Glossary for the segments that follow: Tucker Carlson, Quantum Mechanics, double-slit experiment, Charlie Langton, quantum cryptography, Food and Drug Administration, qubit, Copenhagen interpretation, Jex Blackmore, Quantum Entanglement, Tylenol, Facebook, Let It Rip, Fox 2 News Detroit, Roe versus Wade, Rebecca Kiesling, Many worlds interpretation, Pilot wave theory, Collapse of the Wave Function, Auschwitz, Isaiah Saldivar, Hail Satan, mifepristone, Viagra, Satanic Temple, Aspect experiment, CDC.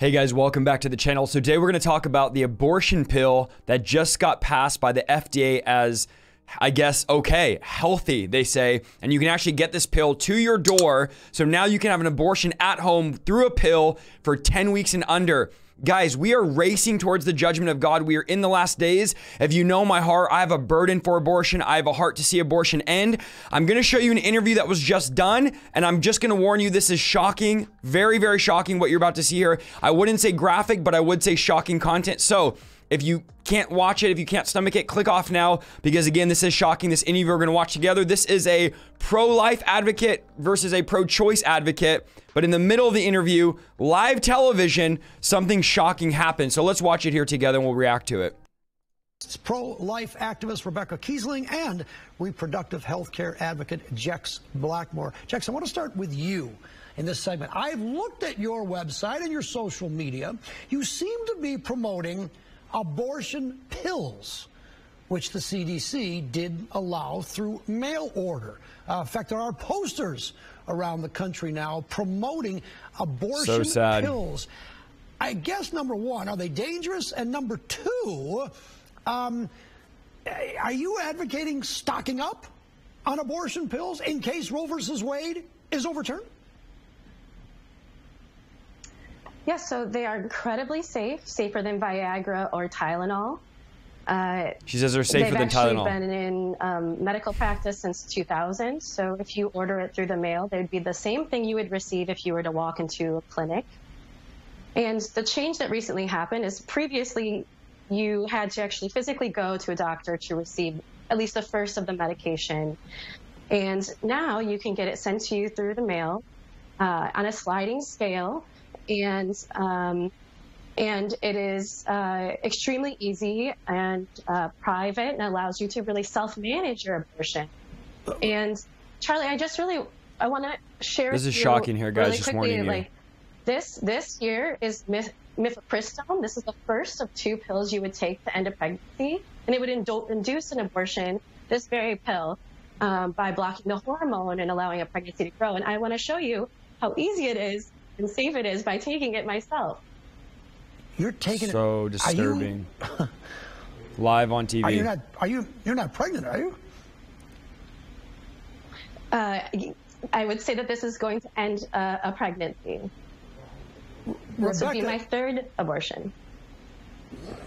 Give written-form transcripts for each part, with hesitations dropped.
Hey guys, welcome back to the channel. So today we're going to talk about the abortion pill that just got passed by the FDA as, I guess, okay, healthy, they say. And you can actually get this pill to your door. So now you can have an abortion at home through a pill for 10 weeks and under. Guys, we are racing towards the judgment of God. We are in the last days. If you know my heart, I have a burden for abortion. I have a heart to see abortion end. I'm going to show you an interview that was just done, and I'm just going to warn you, this is shocking. Very, very shocking what you're about to see here. I wouldn't say graphic, but I would say shocking content. So if you can't watch it, if you can't stomach it, click off now, because again, this is shocking. This interview we're going to watch together. This is a pro-life advocate versus a pro-choice advocate. But in the middle of the interview, live television, something shocking happened. So let's watch it here together and we'll react to it. Pro-life activist Rebecca Kiesling and reproductive health care advocate Jex Blackmore. Jex, I want to start with you in this segment. I've looked at your website and your social media. You seem to be promoting abortion pills, which the CDC did allow through mail order. In fact, there are posters around the country now promoting abortion pills. I guess, number one, are they dangerous? And number two, are you advocating stocking up on abortion pills in case Roe versus Wade is overturned? Yes, so they are incredibly safe, safer than Viagra or Tylenol. She says they're safer than Tylenol. They've actually been in medical practice since 2000. So if you order it through the mail, they'd be the same thing you would receive if you were to walk into a clinic. And the change that recently happened is previously you had to actually physically go to a doctor to receive at least the first of the medication. And now you can get it sent to you through the mail on a sliding scale. And it is extremely easy and private and allows you to really self-manage your abortion. And Charlie, I just really, I want to share this is shocking here, guys, really just warning you. Like, this here is mifepristone. This is the first of two pills you would take to end a pregnancy, and it would induce an abortion, this very pill, by blocking the hormone and allowing a pregnancy to grow. And I want to show you how easy it is and safe it is by taking it myself. You're taking so it. Disturbing. You, live on TV. You're not pregnant, are you? I would say that this is going to end a pregnancy. Rebecca, this would be my third abortion.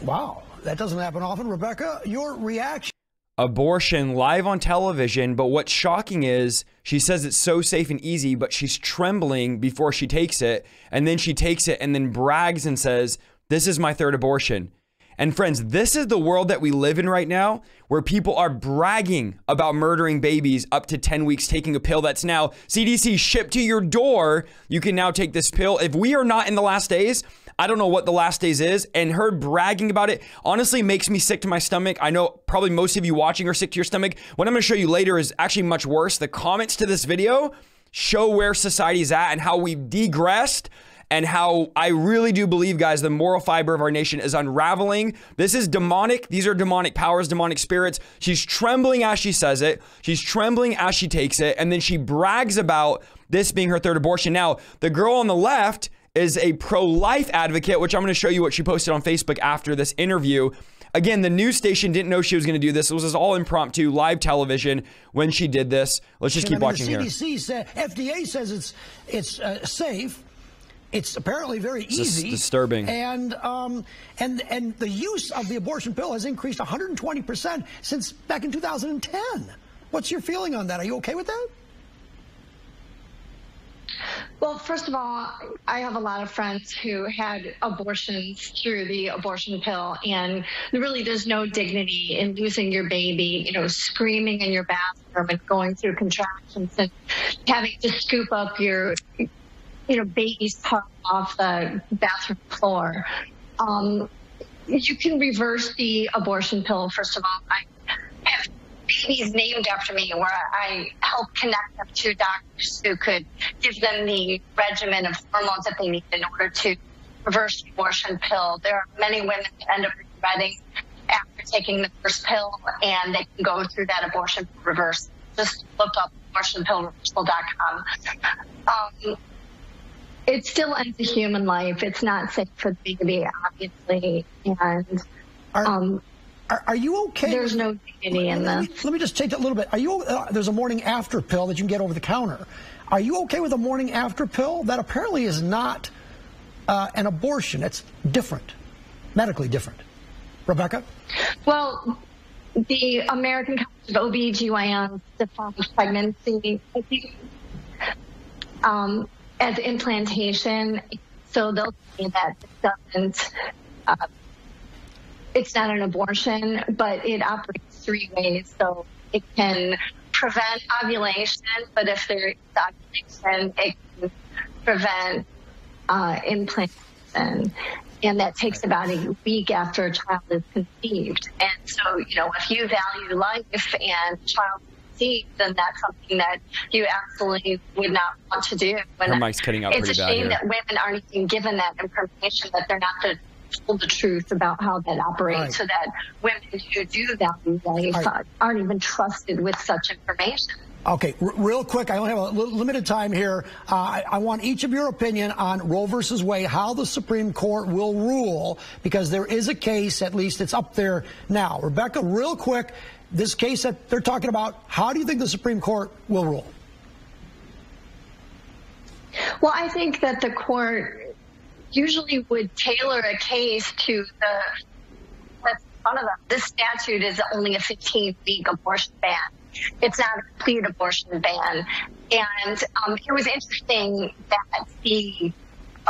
Wow, that doesn't happen often. Rebecca, your reaction. Abortion live on television, but what's shocking is she says it's so safe and easy, but she's trembling before she takes it, and then she takes it and then brags and says, "This is my third abortion." And friends, this is the world that we live in right now, where people are bragging about murdering babies up to 10 weeks, taking a pill that's now CDC shipped to your door. You can now take this pill. If we are not in the last days, I don't know what the last days is, and her bragging about it honestly makes me sick to my stomach. I know probably most of you watching are sick to your stomach. What I'm going to show you later is actually much worse. The comments to this video show where society's at and how we've degressed. And how I really do believe, guys, the moral fiber of our nation is unraveling. This is demonic. These are demonic powers, demonic spirits. She's trembling as she says it. She's trembling as she takes it. And then she brags about this being her third abortion. Now, the girl on the left is a pro-life advocate, which I'm going to show you what she posted on Facebook after this interview. Again, the news station didn't know she was going to do this. It was all impromptu, live television when she did this. Let's just keep watching here. The CDC said, FDA says it's safe. It's apparently very easy. Disturbing. And the use of the abortion pill has increased 120% since back in 2010. What's your feeling on that? Are you okay with that? Well, first of all, I have a lot of friends who had abortions through the abortion pill, and really there's no dignity in losing your baby, you know, screaming in your bathroom and going through contractions and having to scoop up your baby's part off the bathroom floor. You can reverse the abortion pill. First of all, I have babies named after me where I help connect them to doctors who could give them the regimen of hormones that they need in order to reverse the abortion pill. There are many women that end up regretting after taking the first pill, and they can go through that abortion reverse. Just look up abortionpillreversal.com. It still ends a human life. It's not safe for the baby, obviously. And are you okay? There's no dignity in this. Let me just take that a little bit. Are you? There's a morning after pill that you can get over the counter. Are you okay with a morning after pill? That apparently is not an abortion. It's different, medically different. Rebecca? Well, the American College of OBGYN defines pregnancy as implantation, so they'll say that it doesn't, it's not an abortion, but it operates three ways. So it can prevent ovulation, but if there is ovulation, it can prevent implantation. And that takes about a week after a child is conceived. And so, you know, if you value life and child conceived, then that's something that you absolutely would not want to do. Her mic's cutting out pretty bad here. It's a shame that women aren't even given that information, that they're not told the truth about how that operates, right, so that women who do value life aren't even trusted with such information. Okay, real quick, I only have a limited time here. I want each of your opinion on Roe versus Wade, how the Supreme Court will rule, because there is a case, at least it's up there now. Rebecca, real quick, this case that they're talking about, how do you think the Supreme Court will rule? Well, I think that the court usually would tailor a case to the that's in front of them. This statute is only a 15-week abortion ban. It's not a complete abortion ban. And it was interesting that the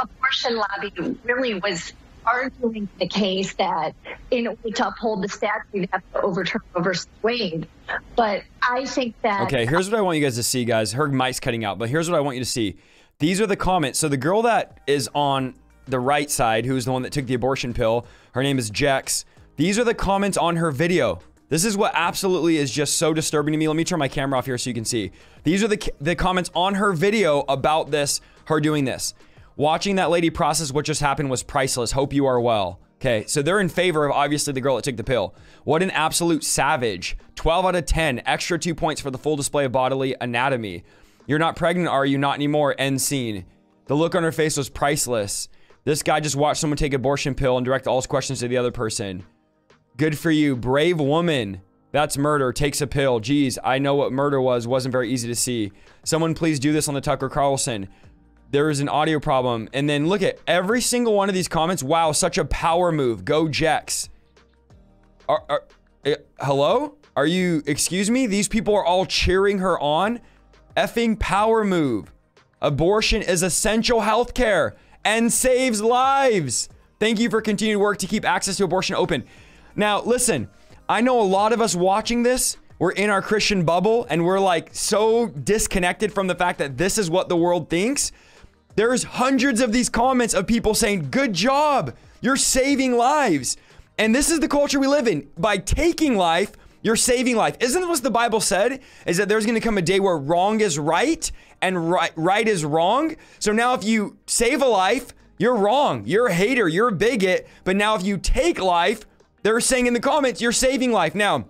abortion lobby really was arguing the case that in order to uphold the statute, you have to overturn Roe versus Wade. But I think that... Okay, here's what I want you guys to see, guys. Her mic's cutting out, but here's what I want you to see. These are the comments. So the girl that is on the right side, who's the one that took the abortion pill, her name is Jex. These are the comments on her video. This is what absolutely is just so disturbing to me. Let me turn my camera off here so you can see. These are the comments on her video about this, her doing this. Watching that lady process what just happened was priceless. Hope you are well. Okay, so they're in favor of obviously the girl that took the pill. What an absolute savage. 12 out of 10, extra 2 points for the full display of bodily anatomy. You're not pregnant, are you? Not anymore, end scene. The look on her face was priceless. This guy just watched someone take an abortion pill and direct all his questions to the other person. Good for you, brave woman. That's murder, takes a pill. Geez, I know what murder was. Wasn't very easy to see. Someone please do this on the Tucker Carlson. There is an audio problem. And then look at every single one of these comments. Wow, such a power move. Go Jex. Hello? Are you, excuse me? These people are all cheering her on. Effing power move. Abortion is essential health care and saves lives. Thank you for continued work to keep access to abortion open. Now, listen, I know a lot of us watching this, we're in our Christian bubble and we're like so disconnected from the fact that this is what the world thinks. There's hundreds of these comments of people saying, good job, you're saving lives. And this is the culture we live in. By taking life, you're saving life. Isn't that what the Bible said? Is that there's going to come a day where wrong is right and right is wrong. So now if you save a life, you're wrong. You're a hater. You're a bigot. But now if you take life, they're saying in the comments, you're saving life. Now,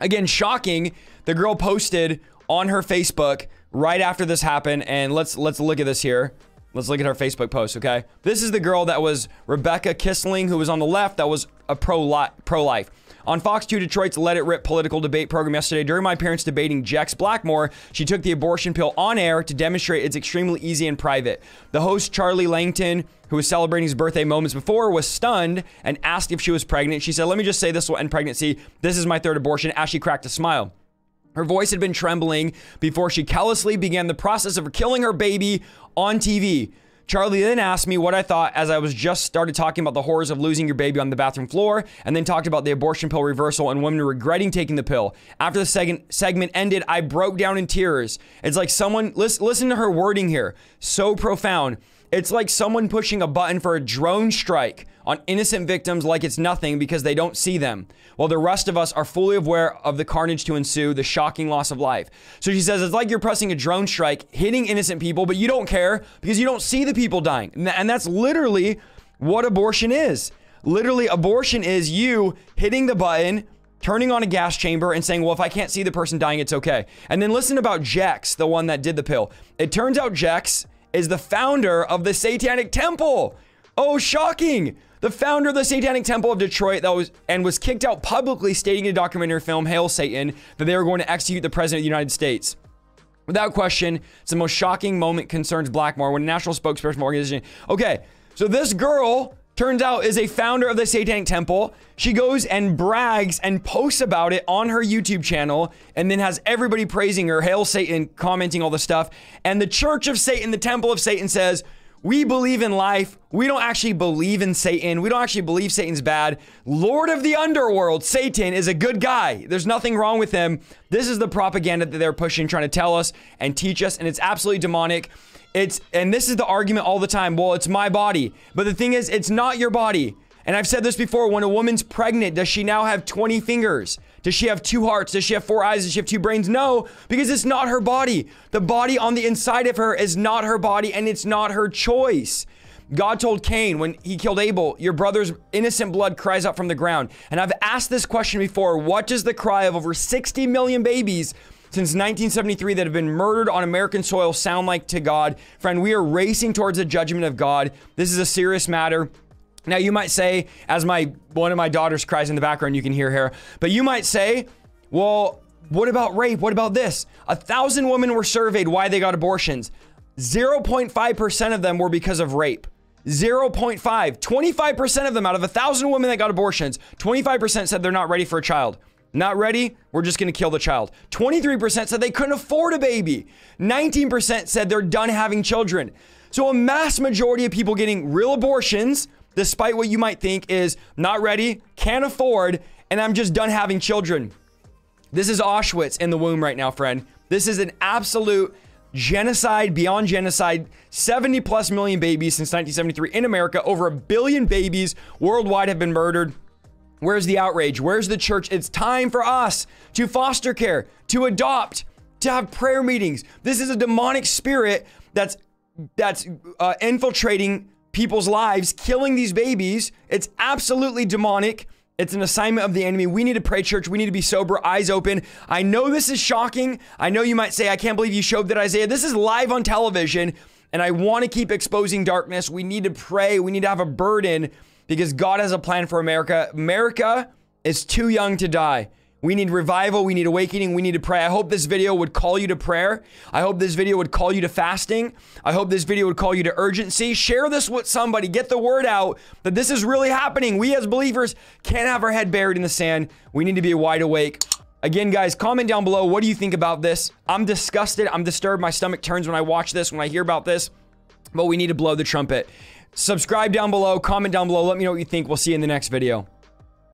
again, shocking. The girl posted on her Facebook right after this happened. And let's look at this here. Let's look at her Facebook post, okay? This is the girl that was Rebecca Kiesling, who was on the left, that was a pro-life. On Fox 2 Detroit's Let It Rip political debate program yesterday, during my appearance debating Jex Blackmore, she took the abortion pill on air to demonstrate it's extremely easy and private. The host, Charlie Langton, who was celebrating his birthday moments before, was stunned and asked if she was pregnant. She said, let me just say this will end pregnancy. This is my third abortion, as she cracked a smile. Her voice had been trembling before she callously began the process of killing her baby on TV. Charlie then asked me what I thought, as I was just started talking about the horrors of losing your baby on the bathroom floor, and then talked about the abortion pill reversal and women regretting taking the pill. After the second segment ended, I broke down in tears. It's like someone, listen to her wording here, so profound. It's like someone pushing a button for a drone strike on innocent victims like it's nothing because they don't see them, while the rest of us are fully aware of the carnage to ensue, the shocking loss of life. So she says, it's like you're pressing a drone strike, hitting innocent people, but you don't care because you don't see the people dying. And that's literally what abortion is. Literally, abortion is you hitting the button, turning on a gas chamber and saying, well, if I can't see the person dying, it's okay. And then listen about Jex, the one that did the pill. It turns out Jex is the founder of the Satanic Temple. Oh, shocking. The founder of the Satanic Temple of Detroit was kicked out publicly, stating in a documentary film, Hail Satan, that they were going to execute the president of the United States. Without question, it's the most shocking moment concerns Blackmore when a national spokesperson for organization. Okay, so this girl, turns out, is a founder of the Satanic Temple. She goes and brags and posts about it on her YouTube channel and then has everybody praising her, Hail Satan, commenting all the stuff. And the Church of Satan, the Temple of Satan says, we believe in life. We don't actually believe in Satan. We don't actually believe Satan's bad. Lord of the underworld, Satan, is a good guy. There's nothing wrong with him. This is the propaganda that they're pushing, trying to tell us and teach us, and it's absolutely demonic. And this is the argument all the time. Well, it's my body. But the thing is, it's not your body. And I've said this before, when a woman's pregnant, does she now have 20 fingers? Does she have 2 hearts? Does she have 4 eyes? Does she have 2 brains? No, because it's not her body. The body on the inside of her is not her body, and it's not her choice. God told Cain when he killed Abel, your brother's innocent blood cries out from the ground. And I've asked this question before, what does the cry of over 60 million babies since 1973 that have been murdered on American soil sound like to God? Friend, we are racing towards the judgment of God. This is a serious matter. Now you might say, as one of my daughters cries in the background, you can hear her, but you might say, well, what about rape? What about this? 1,000 women were surveyed why they got abortions. 0.5% of them were because of rape. 0.5, 25% of them out of 1,000 women that got abortions, 25% said they're not ready for a child. Not ready, we're just gonna kill the child. 23% said they couldn't afford a baby. 19% said they're done having children. So a mass majority of people getting real abortions, despite what you might think is not ready, can't afford, and I'm just done having children. This is Auschwitz in the womb right now, friend. This is an absolute genocide beyond genocide. 70+ million babies since 1973 in America. Over 1 billion babies worldwide have been murdered. Where's the outrage? Where's the church? It's time for us to foster care, to adopt, to have prayer meetings. This is a demonic spirit that's infiltrating people's lives, killing these babies. It's absolutely demonic. It's an assignment of the enemy. We need to pray, church. We need to be sober, eyes open. I know this is shocking. I know you might say, I can't believe you showed that, Isaiah. This is live on television, and I want to keep exposing darkness. We need to pray. We need to have a burden because God has a plan for America. America is too young to die. We need revival. We need awakening. We need to pray. I hope this video would call you to prayer. I hope this video would call you to fasting. I hope this video would call you to urgency. Share this with somebody. Get the word out that this is really happening. We as believers can't have our head buried in the sand. We need to be wide awake. Again, guys, comment down below. What do you think about this? I'm disgusted. I'm disturbed. My stomach turns when I watch this, when I hear about this. But we need to blow the trumpet. Subscribe down below. Comment down below. Let me know what you think. We'll see you in the next video.